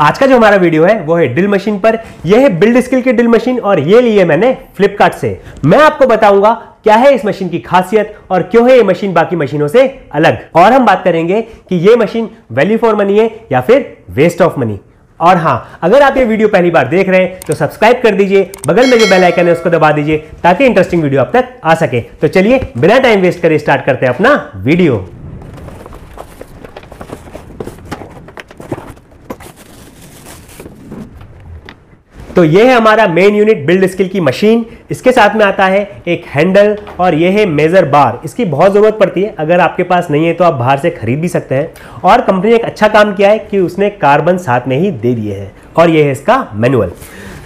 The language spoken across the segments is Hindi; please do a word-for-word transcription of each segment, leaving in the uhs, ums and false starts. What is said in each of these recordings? आज का जो हमारा वीडियो है वो है ड्रिल मशीन पर। यह है बिल्ड स्किल की ड्रिल मशीन और ये ली है मैंने फ्लिपकार्ट से। मैं आपको बताऊंगा क्या है इस मशीन की खासियत और क्यों है ये मशीन बाकी मशीनों से अलग, और हम बात करेंगे कि ये मशीन वैल्यू फॉर मनी है या फिर वेस्ट ऑफ मनी। और हाँ, अगर आप ये वीडियो पहली बार देख रहे हैं तो सब्सक्राइब कर दीजिए, बगल में जो बेल आइकन है उसको दबा दीजिए ताकि इंटरेस्टिंग वीडियो आप तक आ सके। तो चलिए बिना टाइम वेस्ट करे स्टार्ट करते हैं अपना वीडियो। तो ये है हमारा मेन यूनिट बिल्ड स्किल की मशीन। इसके साथ में आता है एक हैंडल और ये है मेजर बार। इसकी बहुत ज़रूरत पड़ती है, अगर आपके पास नहीं है तो आप बाहर से खरीद भी सकते हैं। और कंपनी ने एक अच्छा काम किया है कि उसने कार्बन साथ में ही दे दिए हैं। और ये है इसका मैनुअल।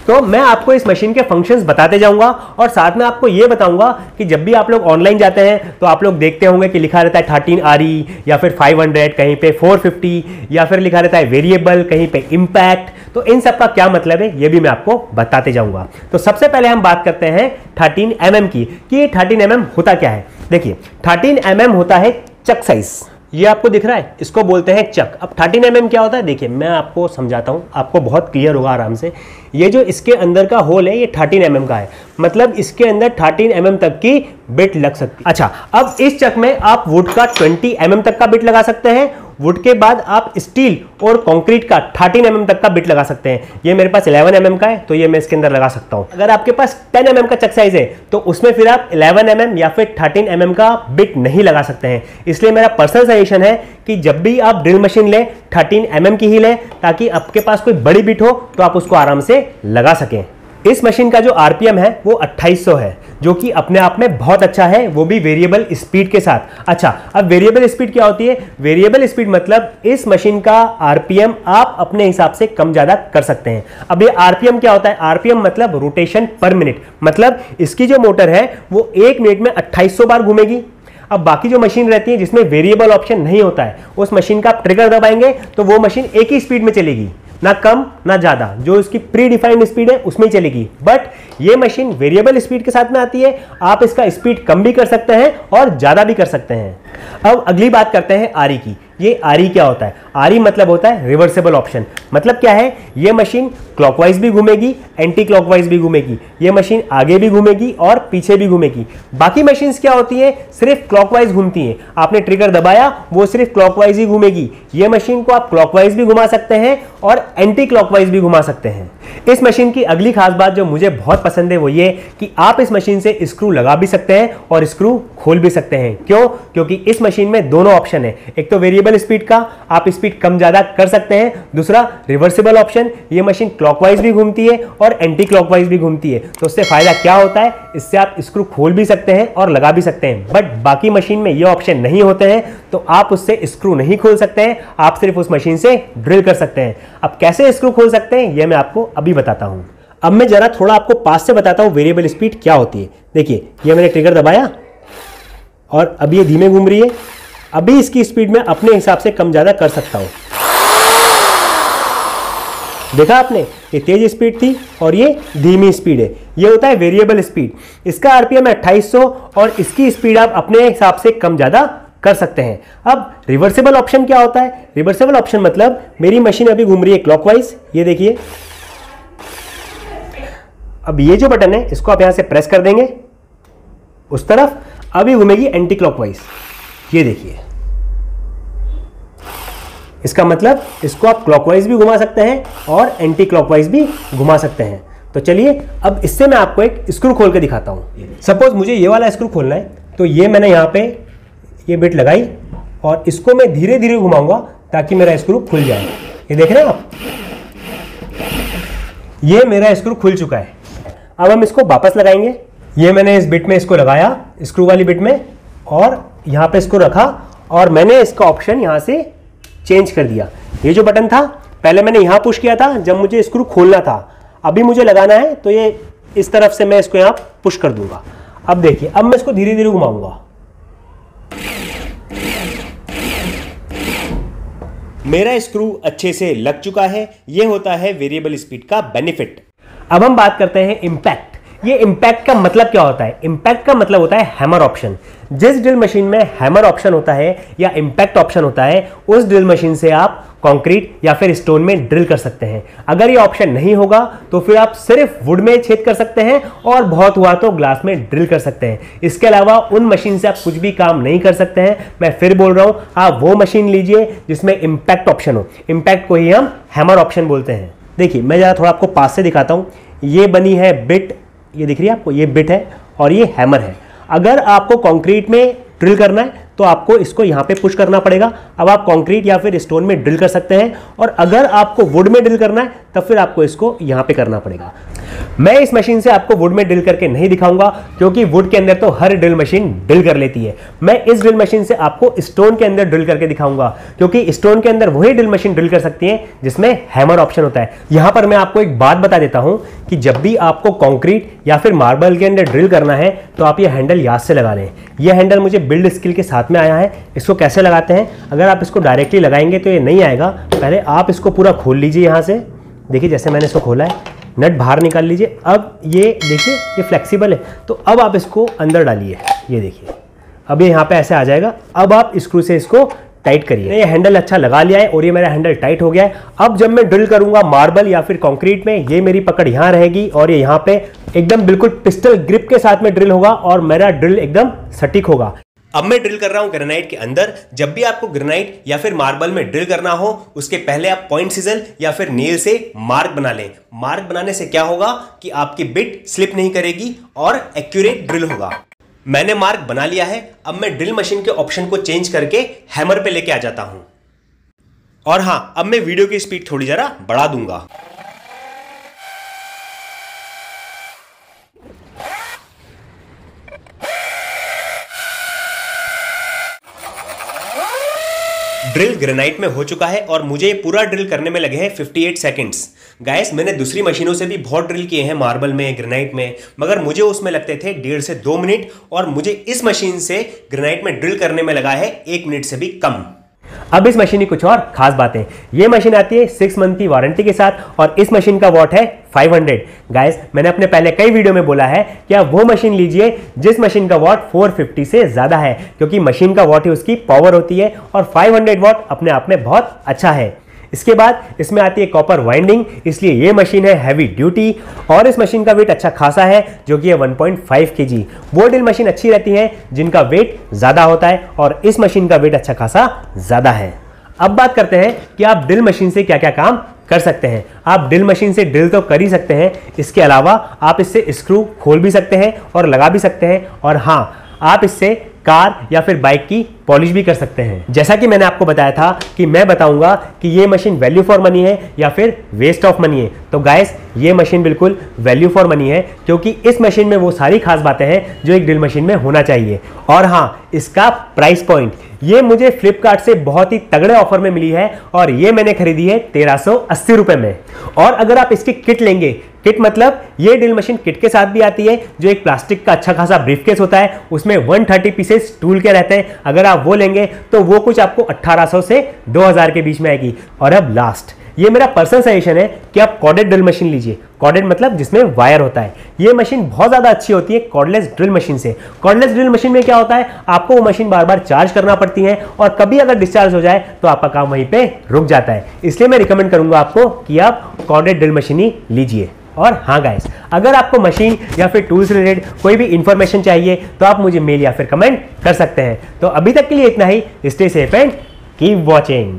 तो मैं आपको इस मशीन के फंक्शंस बताते जाऊंगा और साथ में आपको ये बताऊंगा कि जब भी आप लोग ऑनलाइन जाते हैं तो आप लोग देखते होंगे कि लिखा रहता है थर्टीन आरी या फिर फाइव हंड्रेड, कहीं पे फोर फिफ्टी, या फिर लिखा रहता है वेरिएबल, कहीं पे इम्पैक्ट। तो इन सब का क्या मतलब है ये भी मैं आपको बताते जाऊँगा। तो सबसे पहले हम बात करते हैं थर्टीन एम एम की कि थर्टीन एम एम होता क्या है। देखिए थर्टीन एम एम होता है चक साइज। ये आपको दिख रहा है, इसको बोलते हैं चक। अब थर्टीन एम एम क्या होता है, देखिए मैं आपको समझाता हूँ, आपको बहुत क्लियर होगा आराम से। ये जो इसके अंदर का होल है ये थर्टीन एम एम का है, मतलब इसके अंदर थर्टीन एम एम तक की बिट लग सकती है। अच्छा, अब इस चक में आप वुड का ट्वेंटी एम एम तक का बिट लगा सकते हैं। वुड के बाद आप स्टील और कंक्रीट का थर्टीन एम एम तक का बिट लगा सकते हैं। ये मेरे पास इलेवन एम एम का है तो ये मैं इसके अंदर लगा सकता हूँ। अगर आपके पास टेन एम एम का चक साइज है तो उसमें फिर आप इलेवन एम एम या फिर थर्टीन एम एम का बिट नहीं लगा सकते हैं। इसलिए मेरा पर्सनल सजेशन है कि जब भी आप ड्रिल मशीन लें थर्टीन एम एम की ही लें, ताकि आपके पास कोई बड़ी बिट हो तो आप उसको आराम से लगा सकें। इस मशीन का जो आरपीएम है वो अट्ठाईस सौ है, जो कि अपने आप में बहुत अच्छा है, वो भी वेरिएबल स्पीड के साथ। अच्छा, अब वेरिएबल स्पीड क्या होती है? वेरिएबल स्पीड मतलब इस मशीन का आरपीएम आप अपने हिसाब से कम ज़्यादा कर सकते हैं। अब ये आरपीएम क्या होता है? आरपीएम मतलब रोटेशन पर मिनट, मतलब इसकी जो मोटर है वो एक मिनट में अट्ठाईस सौ बार घूमेगी। अब बाकी जो मशीन रहती है जिसमें वेरिएबल ऑप्शन नहीं होता है, उस मशीन का आप ट्रिगर दबाएंगे तो वो मशीन एक ही स्पीड में चलेगी, ना कम ना ज़्यादा, जो उसकी प्री डिफाइंड स्पीड है उसमें ही चलेगी। बट ये मशीन वेरिएबल स्पीड के साथ में आती है, आप इसका स्पीड कम भी कर सकते हैं और ज़्यादा भी कर सकते हैं। अब अगली बात करते हैं आरी की। ये आरी क्या होता है? आरी मतलब होता है रिवर्सेबल ऑप्शन। मतलब क्या है, ये मशीन क्लॉकवाइज भी घूमेगी, एंटी क्लॉकवाइज भी घूमेगी, ये मशीन आगे भी घूमेगी और पीछे भी घूमेगी। बाकी मशीन्स क्या होती है, सिर्फ क्लॉकवाइज घूमती हैं। आपने ट्रिगर दबाया वो सिर्फ क्लॉकवाइज ही घूमेगी। ये मशीन को आप क्लॉकवाइज भी घुमा सकते हैं और एंटी क्लॉकवाइज भी घुमा सकते हैं। इस मशीन की अगली खास बात जो मुझे बहुत पसंद है वो ये कि आप इस मशीन से स्क्रू लगा भी सकते हैं और स्क्रू खोल भी सकते हैं। क्यों? क्योंकि इस मशीन में दोनों ऑप्शन है। एक तो वेरिएबल स्पीड का, आप स्पीड कम ज़्यादा कर सकते हैं। दूसरा रिवर्सिबल ऑप्शन, ये मशीन क्लॉकवाइज भी घूमती है और एंटी क्लॉकवाइज भी घूमती है। तो उससे फ़ायदा क्या होता है, इससे आप स्क्रू खोल भी सकते हैं और लगा भी सकते हैं। बट बाकी मशीन में ये ऑप्शन नहीं होते हैं, तो आप उससे स्क्रू नहीं खोल सकते हैं, आप सिर्फ उस मशीन से ड्रिल कर सकते हैं। आप कैसे स्क्रू खोल सकते हैं यह मैं आपको अभी बताता हूँ। अब मैं जरा थोड़ा आपको पास से बताता हूँ वेरिएबल स्पीड क्या होती है। देखिए ये मैंने ट्रिगर दबाया और अब ये धीमे घूम रही है। अभी इसकी स्पीड में अपने हिसाब से कम ज़्यादा कर सकता हूँ। देखा आपने, ये तेज स्पीड थी और ये धीमी स्पीड है। ये होता है वेरिएबल स्पीड। इसका आरपीएम है अट्ठाईस सौ और इसकी स्पीड आप अपने हिसाब से कम ज़्यादा कर सकते हैं। अब रिवर्सिबल ऑप्शन क्या होता है? रिवर्सिबल ऑप्शन मतलब मेरी मशीन अभी घूम रही है क्लॉकवाइज, ये देखिए। अब ये जो बटन है इसको आप यहाँ से प्रेस कर देंगे उस तरफ, अभी घूमेगी एंटी क्लॉकवाइज, ये देखिए। इसका मतलब इसको आप क्लॉकवाइज भी घुमा सकते हैं और एंटी क्लॉकवाइज भी घुमा सकते हैं। तो चलिए अब इससे मैं आपको एक स्क्रू खोल के दिखाता हूँ। सपोज मुझे ये वाला स्क्रू खोलना है, तो ये मैंने यहाँ पे ये बिट लगाई और इसको मैं धीरे धीरे घुमाऊंगा ताकि मेरा स्क्रू खुल जाए। ये देख रहे हैं आप, ये मेरा स्क्रू खुल चुका है। अब हम इसको वापस लगाएंगे। ये मैंने इस बिट में इसको लगाया, स्क्रू वाली बिट में, और यहाँ पे इसको रखा और मैंने इसका ऑप्शन यहाँ से चेंज कर दिया। ये जो बटन था पहले मैंने यहाँ पुश किया था जब मुझे स्क्रू खोलना था, अभी मुझे लगाना है तो ये इस तरफ से मैं इसको यहाँ पुश कर दूंगा। अब देखिए, अब मैं इसको धीरे धीरे घुमाऊंगा, मेरा स्क्रू अच्छे से लग चुका है। ये होता है वेरिएबल स्पीड का बेनिफिट। अब हम बात करते हैं इम्पैक्ट। ये इम्पैक्ट का मतलब क्या होता है? इम्पैक्ट का मतलब होता है हैमर ऑप्शन। जिस ड्रिल मशीन में हैमर ऑप्शन होता है या इम्पैक्ट ऑप्शन होता है, उस ड्रिल मशीन से आप कंक्रीट या फिर स्टोन में ड्रिल कर सकते हैं। अगर ये ऑप्शन नहीं होगा तो फिर आप सिर्फ वुड में छेद कर सकते हैं और बहुत हुआ तो ग्लास में ड्रिल कर सकते हैं। इसके अलावा उन मशीन से आप कुछ भी काम नहीं कर सकते हैं। मैं फिर बोल रहा हूँ, आप वो मशीन लीजिए जिसमें इम्पैक्ट ऑप्शन हो। इम्पैक्ट को ही हम हैमर ऑप्शन बोलते हैं। देखिए, मैं ज़रा थोड़ा आपको पास से दिखाता हूँ। ये बनी है बिट, ये दिख रही है आपको, ये बिट है और ये हैमर है। अगर आपको कंक्रीट में ड्रिल करना है तो आपको इसको यहाँ पे पुश करना पड़ेगा। अब आप कंक्रीट या फिर स्टोन में ड्रिल कर सकते हैं, और अगर आपको वुड में ड्रिल करना है तब फिर आपको इसको यहाँ पे करना पड़ेगा। मैं इस मशीन से आपको वुड में ड्रिल करके नहीं दिखाऊंगा, क्योंकि वुड के अंदर तो हर ड्रिल मशीन ड्रिल कर लेती है। मैं इस ड्रिल मशीन से आपको स्टोन के अंदर ड्रिल करके दिखाऊंगा, क्योंकि स्टोन के अंदर वही ड्रिल मशीन ड्रिल कर सकती है जिसमें हैमर ऑप्शन होता है। यहाँ पर मैं आपको एक बात बता देता हूँ कि जब भी आपको कॉन्क्रीट या फिर मार्बल के अंदर ड्रिल करना है तो आप ये हैंडल याद से लगा लें। यह हैंडल मुझे बिल्ड स्किल के साथ में आया है। इसको कैसे लगाते हैं? अगर आप इसको डायरेक्टली लगाएंगे तो ये नहीं आएगा। पहले आप इसको पूरा खोल लीजिए। यहाँ से देखिए, जैसे मैंने इसको खोला है, नट बाहर निकाल लीजिए। अब ये देखिए, ये फ्लेक्सिबल है, तो अब आप इसको अंदर डालिए। ये देखिए, अब ये यहाँ पे ऐसे आ जाएगा। अब आप स्क्रू से इसको टाइट करिए। ये हैंडल अच्छा लगा लिया है और ये मेरा हैंडल टाइट हो गया है। अब जब मैं ड्रिल करूंगा मार्बल या फिर कंक्रीट में, ये मेरी पकड़ यहाँ रहेगी और ये यहाँ पे एकदम बिल्कुल पिस्टल ग्रिप के साथ में ड्रिल होगा और मेरा ड्रिल एकदम सटीक होगा। अब मैं ड्रिल कर रहा हूं ग्रेनाइट के अंदर। जब भी आपको ग्रेनाइट या फिर मार्बल में ड्रिल करना हो, उसके पहले आप पॉइंट सिजल या फिर नेल से मार्क बना लें। मार्क बनाने से क्या होगा कि आपकी बिट स्लिप नहीं करेगी और एक्यूरेट ड्रिल होगा। मैंने मार्क बना लिया है। अब मैं ड्रिल मशीन के ऑप्शन को चेंज करके हैमर पे लेके आ जाता हूं। और हां, अब मैं वीडियो की स्पीड थोड़ी जरा बढ़ा दूंगा। ड्रिल ग्रेनाइट में हो चुका है और मुझे पूरा ड्रिल करने में लगे हैं अट्ठावन सेकंड्स। गाइस, मैंने दूसरी मशीनों से भी बहुत ड्रिल किए हैं मार्बल में, ग्रेनाइट में, मगर मुझे उसमें लगते थे डेढ़ से दो मिनट और मुझे इस मशीन से ग्रेनाइट में ड्रिल करने में लगा है एक मिनट से भी कम। अब इस मशीन की कुछ और खास बातें। ये मशीन आती है सिक्स मंथ की वारंटी के साथ और इस मशीन का वॉट है पाँच सौ। गाइस, मैंने अपने पहले कई वीडियो में बोला है कि आप वो मशीन लीजिए जिस मशीन का वॉट चार सौ पचास से ज़्यादा है, क्योंकि मशीन का वॉट ही उसकी पावर होती है और पाँच सौ वॉट अपने आप में बहुत अच्छा है। इसके बाद इसमें आती है कॉपर वाइंडिंग, इसलिए ये मशीन है हैवी ड्यूटी और इस मशीन का वेट अच्छा खासा है, जो कि है वन पॉइंट फाइव केजी। वो ड्रिल मशीन अच्छी रहती है जिनका वेट ज़्यादा होता है और इस मशीन का वेट अच्छा खासा ज़्यादा है। अब बात करते हैं कि आप ड्रिल मशीन से क्या क्या काम कर सकते हैं। आप ड्रिल मशीन से ड्रिल तो कर ही सकते हैं, इसके अलावा आप इससे स्क्रू खोल भी सकते हैं और लगा भी सकते हैं, और हाँ, आप इससे कार या फिर बाइक की पॉलिश भी कर सकते हैं। जैसा कि मैंने आपको बताया था कि मैं बताऊंगा कि ये मशीन वैल्यू फॉर मनी है या फिर वेस्ट ऑफ मनी है, तो गाइस, ये मशीन बिल्कुल वैल्यू फॉर मनी है, क्योंकि इस मशीन में वो सारी खास बातें हैं जो एक ड्रिल मशीन में होना चाहिए। और हाँ, इसका प्राइस पॉइंट ये मुझे फ्लिपकार्ट से बहुत ही तगड़े ऑफर में मिली है और ये मैंने खरीदी है तेरह सौ अस्सी रुपये में। और अगर आप इसकी किट लेंगे, किट मतलब ये ड्रिल मशीन किट के साथ भी आती है, जो एक प्लास्टिक का अच्छा खासा ब्रीफकेस होता है, उसमें एक सौ तीस पीसेस टूल के रहते हैं। अगर आप वो लेंगे तो वो कुछ आपको अठारह सौ से दो हज़ार के बीच में आएगी। और अब लास्ट, ये मेरा पर्सनल सजेशन है कि आप कॉर्डेड ड्रिल मशीन लीजिए। कॉर्डेड मतलब जिसमें वायर होता है। ये मशीन बहुत ज़्यादा अच्छी होती है कॉर्डलेस ड्रिल मशीन से। कॉर्डलेस ड्रिल मशीन में क्या होता है, आपको वो मशीन बार बार चार्ज करना पड़ती है और कभी अगर डिस्चार्ज हो जाए तो आपका काम वहीं पे रुक जाता है। इसलिए मैं रिकमेंड करूँगा आपको कि आप कॉर्डेड ड्रिल मशीन ही लीजिए। और हाँ गाइस, अगर आपको मशीन या फिर टूल्स रिलेटेड कोई भी इन्फॉर्मेशन चाहिए तो आप मुझे मेल या फिर कमेंट कर सकते हैं। तो अभी तक के लिए इतना ही। Stay safe and keep watching.